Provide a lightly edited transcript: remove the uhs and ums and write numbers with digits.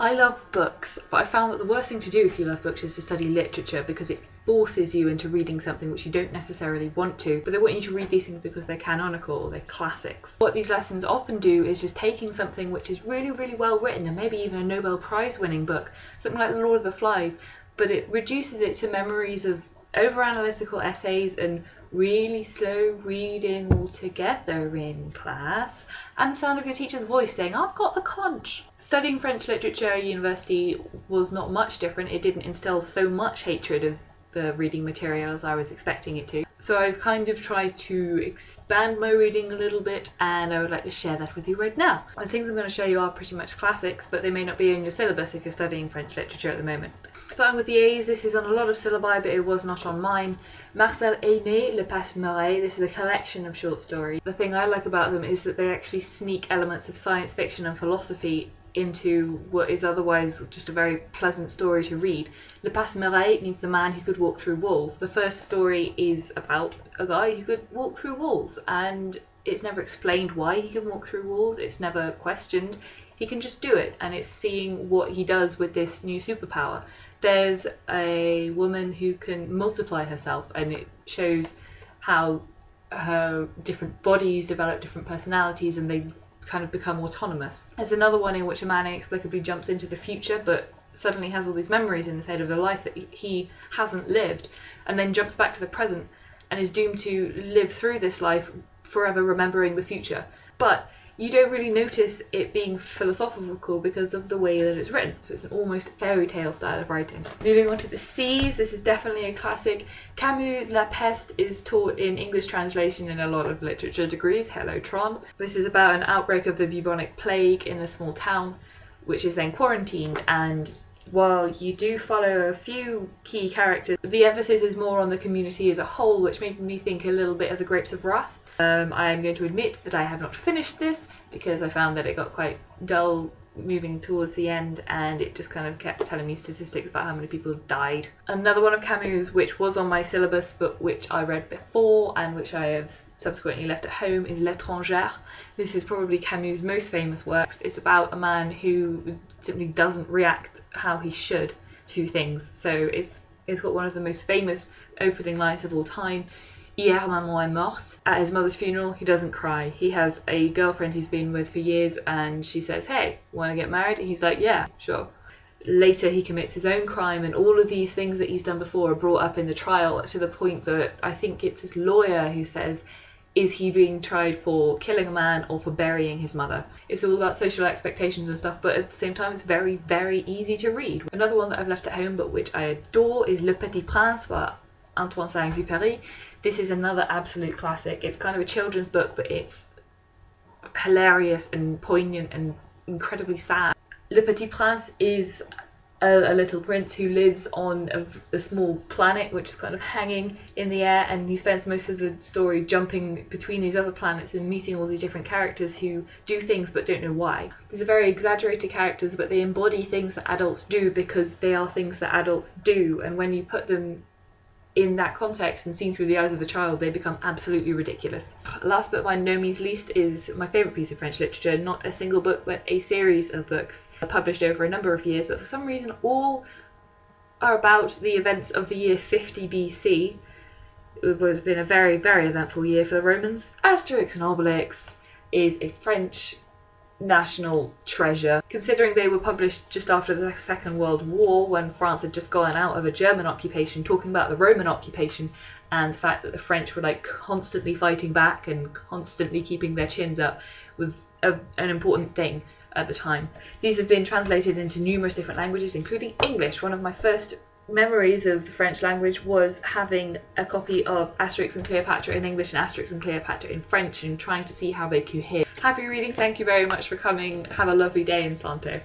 I love books, but I found that the worst thing to do if you love books is to study literature, because it forces you into reading something which you don't necessarily want to, but they want you to read these things because they're canonical or they're classics. What these lessons often do is just taking something which is really, really well written, and maybe even a Nobel Prize winning book, something like The Lord of the Flies, but it reduces it to memories of over-analytical essays and really slow reading altogether in class, and the sound of your teacher's voice saying, "I've got the conch." Studying French literature at university was not much different. It didn't instill so much hatred of the reading material as I was expecting it to. So I've kind of tried to expand my reading a little bit, and I would like to share that with you right now. The things I'm going to show you are pretty much classics, but they may not be in your syllabus if you're studying French literature at the moment. Starting with the A's, this is on a lot of syllabi, but it was not on mine. Marcel Aimé, Le Passe-Muraille, this is a collection of short stories. The thing I like about them is that they actually sneak elements of science fiction and philosophy into what is otherwise just a very pleasant story to read. Le Passe-Muraille means the man who could walk through walls. The first story is about a guy who could walk through walls, and it's never explained why he can walk through walls, it's never questioned. He can just do it, and it's seeing what he does with this new superpower. There's a woman who can multiply herself, and it shows how her different bodies develop different personalities and they kind of become autonomous. There's another one in which a man inexplicably jumps into the future but suddenly has all these memories in his head of the life that he hasn't lived, and then jumps back to the present and is doomed to live through this life forever remembering the future. But you don't really notice it being philosophical because of the way that it's written, so it's an almost fairy tale style of writing. Moving on to the C's, this is definitely a classic. Camus' La Peste is taught in English translation in a lot of literature degrees, hello Tron. This is about an outbreak of the bubonic plague in a small town, which is then quarantined, and while you do follow a few key characters, the emphasis is more on the community as a whole, which made me think a little bit of The Grapes of Wrath. I am going to admit that I have not finished this because I found that it got quite dull moving towards the end, and it just kind of kept telling me statistics about how many people died. Another one of Camus which was on my syllabus but which I read before and which I have subsequently left at home is L'Étranger. This is probably Camus' most famous work. It's about a man who simply doesn't react how he should to things, so it's got one of the most famous opening lines of all time. Hier maman est morte. At his mother's funeral, he doesn't cry. He has a girlfriend he's been with for years, and she says, "Hey, want to get married?" And he's like, "Yeah, sure." Later, he commits his own crime, and all of these things that he's done before are brought up in the trial, to the point that I think it's his lawyer who says, is he being tried for killing a man or for burying his mother? It's all about social expectations and stuff, but at the same time it's very, very easy to read. Another one that I've left at home but which I adore is Le Petit Prince by Antoine de Saint-Exupéry. This is another absolute classic. It's kind of a children's book, but it's hilarious and poignant and incredibly sad. Le Petit Prince is a little prince who lives on a small planet which is kind of hanging in the air, and he spends most of the story jumping between these other planets and meeting all these different characters who do things but don't know why. These are very exaggerated characters, but they embody things that adults do because they are things that adults do, and when you put them in that context and seen through the eyes of the child, they become absolutely ridiculous. Last but by no means least is my favourite piece of French literature, not a single book but a series of books published over a number of years, but for some reason all are about the events of the year 50 BC. It has been a very, very eventful year for the Romans. Asterix and Obelix is a French national treasure. Considering they were published just after the Second World War, when France had just gone out of a German occupation, talking about the Roman occupation and the fact that the French were like constantly fighting back and constantly keeping their chins up was an important thing at the time. These have been translated into numerous different languages, including English. One of my first memories of the French language was having a copy of Asterix and Cleopatra in English and Asterix and Cleopatra in French and trying to see how they cohere. Happy reading, thank you very much for coming, have a lovely day in Santo.